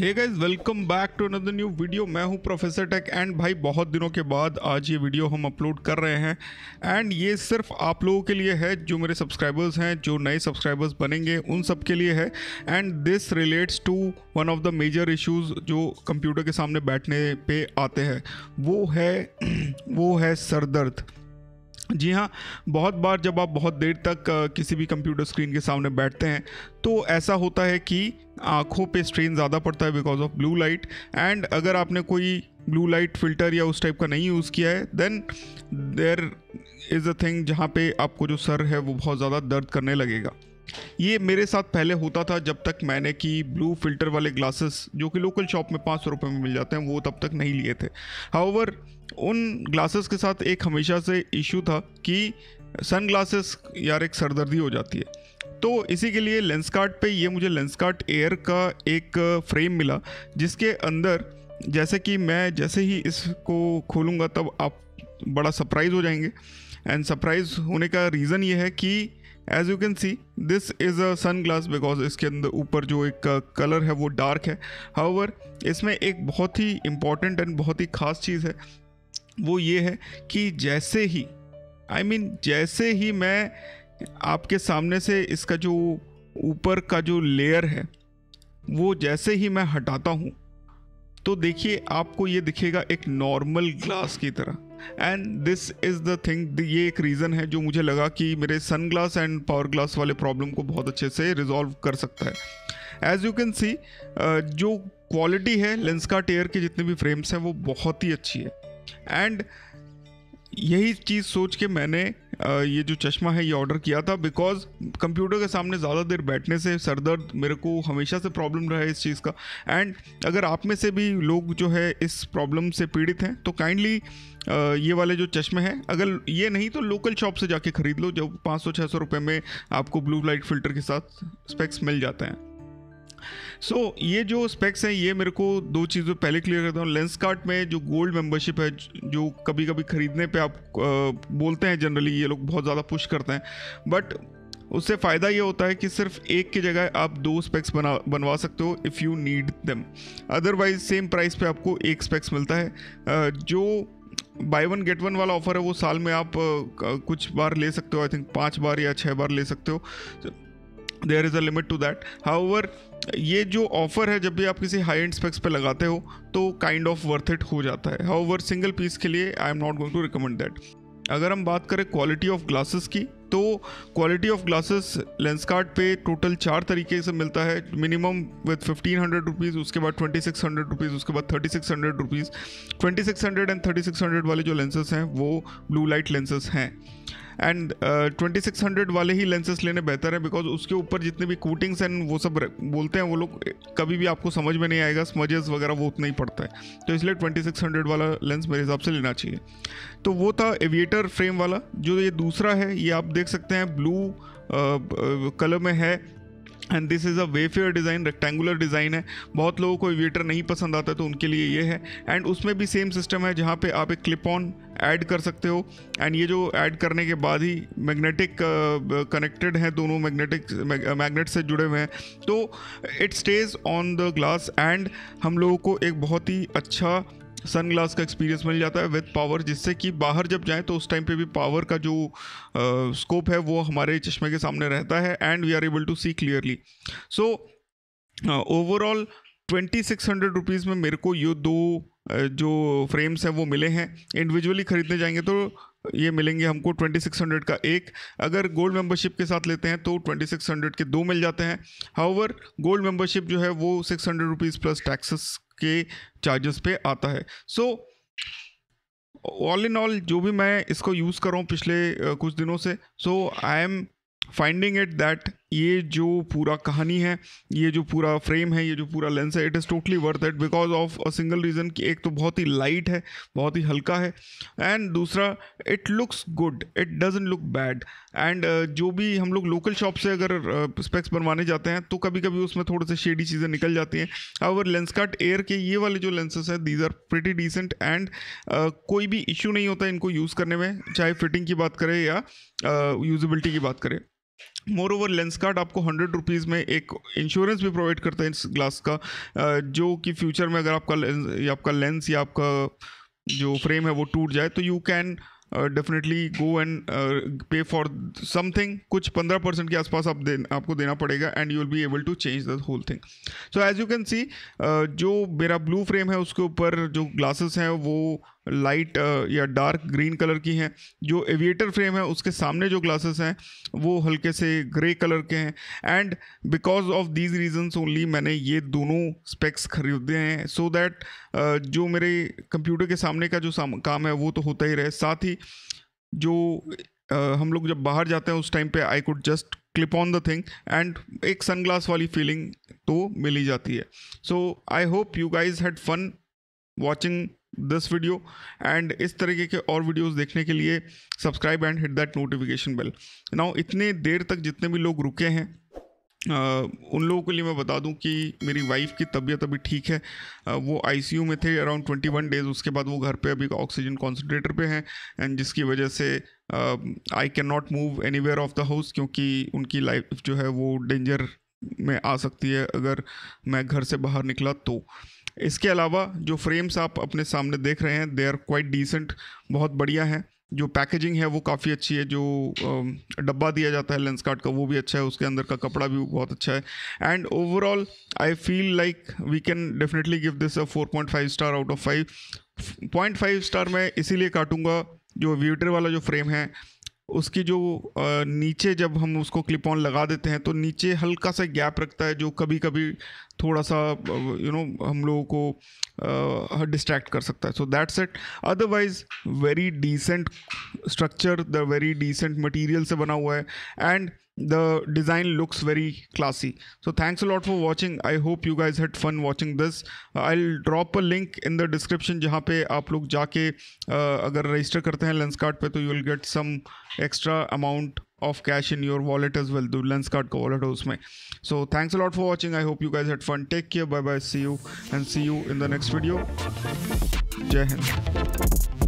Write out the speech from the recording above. Hey guys, welcome back to another new video. मैं हूं professor take and भाई बहुत दिनों के बाद आज ये वीडियो हम अपलोड कर रहे हैं एंड ये सिर्फ आप लोगों के लिए है जो मेरे सब्सक्राइबर्स हैं, जो नए सब्सक्राइबर्स बनेंगे उन सब के लिए है। And this relates to one of the major issues जो कंप्यूटर के सामने बैठने पे आते हैं, वो है सर दर्द। जी हाँ, बहुत बार जब आप बहुत देर तक किसी भी कंप्यूटर स्क्रीन के सामने बैठते हैं तो ऐसा होता है कि आँखों पे स्ट्रेन ज़्यादा पड़ता है because of blue light. And अगर आपने कोई ब्लू लाइट फिल्टर या उस टाइप का नहीं यूज़ किया है then there is a thing जहाँ पे आपको जो सर है वो बहुत ज़्यादा दर्द करने लगेगा। ये मेरे साथ पहले होता था जब तक मैंने कि ब्लू फिल्टर वाले ग्लासेस जो कि लोकल शॉप में 500 रुपये में मिल जाते हैं वो तब तक नहीं लिए थे। हाउएवर उन ग्लासेस के साथ एक हमेशा से इशू था कि सन ग्लासेस यार एक सरदर्दी हो जाती है। तो इसी के लिए लेंसकार्ट पे ये मुझे लेंसकार्ट एयर का एक फ्रेम मिला जिसके अंदर जैसे कि मैं जैसे ही इसको खोलूँगा तब आप बड़ा सरप्राइज़ हो जाएंगे। एंड सरप्राइज़ होने का रीज़न ये है कि as you can see this is a sunglass because इसके अंदर ऊपर जो एक कलर है वो डार्क है। हाउएवर इसमें एक बहुत ही इम्पॉर्टेंट एंड बहुत ही ख़ास चीज़ है, वो ये है कि जैसे ही मैं आपके सामने से इसका जो ऊपर का जो लेयर है वो जैसे ही मैं हटाता हूँ तो देखिए आपको ये दिखेगा एक नॉर्मल ग्लास की तरह। And this is the thing, ये एक रीज़न है जो मुझे लगा कि मेरे sun glass and power glass वाले प्रॉब्लम को बहुत अच्छे से रिजॉल्व कर सकता है। एज़ यू कैन सी जो क्वालिटी है लेंसकार्ट एयर के जितने भी फ्रेम्स हैं वो बहुत ही अच्छी है। एंड यही चीज़ सोच के मैंने ये जो चश्मा है ये ऑर्डर किया था बिकॉज कंप्यूटर के सामने ज़्यादा देर बैठने से सरदर्द मेरे को हमेशा से प्रॉब्लम रहा है इस चीज़ का। एंड अगर आप में से भी लोग जो है इस प्रॉब्लम से पीड़ित हैं तो काइंडली ये वाले जो चश्मे हैं, अगर ये नहीं तो लोकल शॉप से जाके ख़रीद लो जो 500-600 रुपये में आपको ब्लू लाइट फिल्टर के साथ स्पेक्स मिल जाते हैं। सो ये जो स्पेक्स हैं ये मेरे को दो चीज़ें पहले क्लियर करता हूँ। लेंसकार्ट में जो गोल्ड मेंबरशिप है जो कभी कभी ख़रीदने पे आप बोलते हैं, जनरली ये लोग बहुत ज़्यादा पुश करते हैं, बट उससे फ़ायदा ये होता है कि सिर्फ एक की जगह आप दो स्पेक्स बनवा सकते हो if you need them. Otherwise same price पे आपको एक स्पेक्स मिलता है। जो buy 1 get 1 वाला ऑफ़र है वो साल में आप कुछ बार ले सकते हो, आई थिंक 5 बार या 6 बार ले सकते हो। There is a limit to that. However ये जो ऑफ़र है जब भी आप किसी हाई एंड स्पेक्स पे लगाते हो तो काइंड ऑफ वर्थ इट हो जाता है। हाउएवर सिंगल पीस के लिए I am not going to recommend that. अगर हम बात करें क्वालिटी ऑफ ग्लासेस की तो क्वालिटी ऑफ ग्लासेस लेंसकार्ट पे टोटल 4 तरीके से मिलता है। मिनिमम विथ 1500 रुपीज़, उसके बाद 2600 रुपीज़, उसके बाद 3600 रुपीज़। 2600 एंड 3600 वाले जो लेंसेस हैं वो ब्लू लाइट लेंसेस हैं। एंड 2600 वाले ही लेंसेस लेने बेहतर है बिकॉज उसके ऊपर जितने भी कोटिंग्स एंड वो सब बोलते हैं वो लोग, कभी भी आपको समझ में नहीं आएगा, स्मजेस वगैरह वो उतना ही पड़ता है। तो इसलिए 2600 वाला लेंस मेरे हिसाब से लेना चाहिए। तो वो था एविएटर फ्रेम वाला। जो ये दूसरा है ये आप देख सकते हैं ब्लू कलर में है and this is a wayfarer design, rectangular design है। बहुत लोगों को एविएटर नहीं पसंद आता तो उनके लिए ये है। एंड उसमें भी सेम सिस्टम है जहाँ पे आप एक क्लिप ऑन ऐड कर सकते हो एंड ये जो ऐड करने के बाद ही मैग्नेटिक कनेक्टेड हैं, दोनों मैग्नेट से जुड़े हुए हैं तो it stays on the glass and हम लोगों को एक बहुत ही अच्छा सन ग्लास का एक्सपीरियंस मिल जाता है विद पावर, जिससे कि बाहर जब जाएं तो उस टाइम पे भी पावर का जो स्कोप है वो हमारे चश्मे के सामने रहता है and we are able to see clearly. So overall 2600 rupees में मेरे को ये दो जो फ्रेम्स हैं वो मिले हैं। इंडिविजुअली ख़रीदने जाएंगे तो ये मिलेंगे हमको 2600 का एक। अगर गोल्ड मेंबरशिप के साथ लेते हैं तो 2600 के 2 मिल जाते हैं। हाउएवर गोल्ड मेंबरशिप जो है वो 600 रुपीज़ प्लस टैक्सेस के चार्जेस पे आता है। सो ऑल इन ऑल जो भी मैं इसको यूज़ कर रहा हूँ पिछले कुछ दिनों से, so I am finding it that ये जो पूरा कहानी है, ये जो पूरा फ्रेम है, ये जो पूरा लेंस है, it is totally worth it because of a single reason कि एक तो बहुत ही लाइट है, बहुत ही हल्का है एंड दूसरा it looks good, it doesn't look bad. And जो भी हम लोग लोकल शॉप से अगर स्पेक्स बनवाने जाते हैं तो कभी कभी उसमें थोड़े से शेडी चीज़ें निकल जाती हैं। और लेंसकार्ट एयर के ये वाले जो लेंसेज हैं these are pretty decent and कोई भी इशू नहीं होता इनको यूज़ करने में, चाहे फिटिंग की बात करें या यूज़बिलिटी की बात करें। मोर ओवर लेंसकार्ट आपको 100 रुपीज़ में एक इंश्योरेंस भी प्रोवाइड करता है इस ग्लास का, जो कि फ्यूचर में अगर आपका लेंस या आपका जो फ्रेम है वो टूट जाए तो you can definitely go and pay for something, कुछ 15% के आसपास आपको देना पड़ेगा and you will be able to change the whole thing. So as you can see जो मेरा ब्लू फ्रेम है उसके ऊपर जो ग्लासेस हैं वो लाइट या डार्क ग्रीन कलर की हैं, जो एविएटर फ्रेम है उसके सामने जो ग्लासेस हैं वो हल्के से ग्रे कलर के हैं। And because of these reasons only मैंने ये दोनों स्पेक्स खरीदे हैं सो दैट जो मेरे कंप्यूटर के सामने का जो काम है वो तो होता ही रहे, साथ ही जो हम लोग जब बाहर जाते हैं उस टाइम पे I could just clip on the thing and एक सनग्लास वाली फीलिंग तो मिल ही जाती है। So I hope you guys had fun watching this video, and इस तरीके के और वीडियोस देखने के लिए subscribe and hit that notification bell. Now इतने देर तक जितने भी लोग रुके हैं उन लोगों के लिए मैं बता दूं कि मेरी वाइफ की तबीयत अभी ठीक है, वो आईसीयू में थे अराउंड 21 डेज, उसके बाद वो घर पे अभी ऑक्सीजन कॉन्सेंट्रेटर पे हैं एंड जिसकी वजह से I can not move anywhere of the house, क्योंकि उनकी लाइफ जो है वो डेंजर में आ सकती है अगर मैं घर से बाहर निकला तो। इसके अलावा जो फ्रेम्स आप अपने सामने देख रहे हैं दे आर क्वाइट डिसेंट, बहुत बढ़िया है, जो पैकेजिंग है वो काफ़ी अच्छी है, जो डब्बा दिया जाता है लेंसकार्ट का वो भी अच्छा है, उसके अंदर का कपड़ा भी बहुत अच्छा है। And overall I feel like we can definitely give this a 4.5 star out of 5। 0.5 star मैं इसीलिए काटूंगा, जो एविएटर वाला जो फ्रेम है उसकी जो नीचे जब हम उसको क्लिप ऑन लगा देते हैं तो नीचे हल्का सा गैप रखता है जो कभी कभी थोड़ा सा यू नो हम लोगों को डिस्ट्रैक्ट कर सकता है। So that's it, otherwise very decent structure, the very decent material से बना हुआ है and the design looks very classy. So thanks a lot for watching, I hope you guys had fun watching this. I will drop a link in the description जहाँ पे आप लोग जाके अगर रजिस्टर करते हैं लेंसकार्ट पे तो you will get some extra amount of cash in your wallet as well, the Lenskart ka wallet ho usme. So thanks a lot for watching, I hope you guys had fun, take care, bye bye, see you in the next video, jai hind.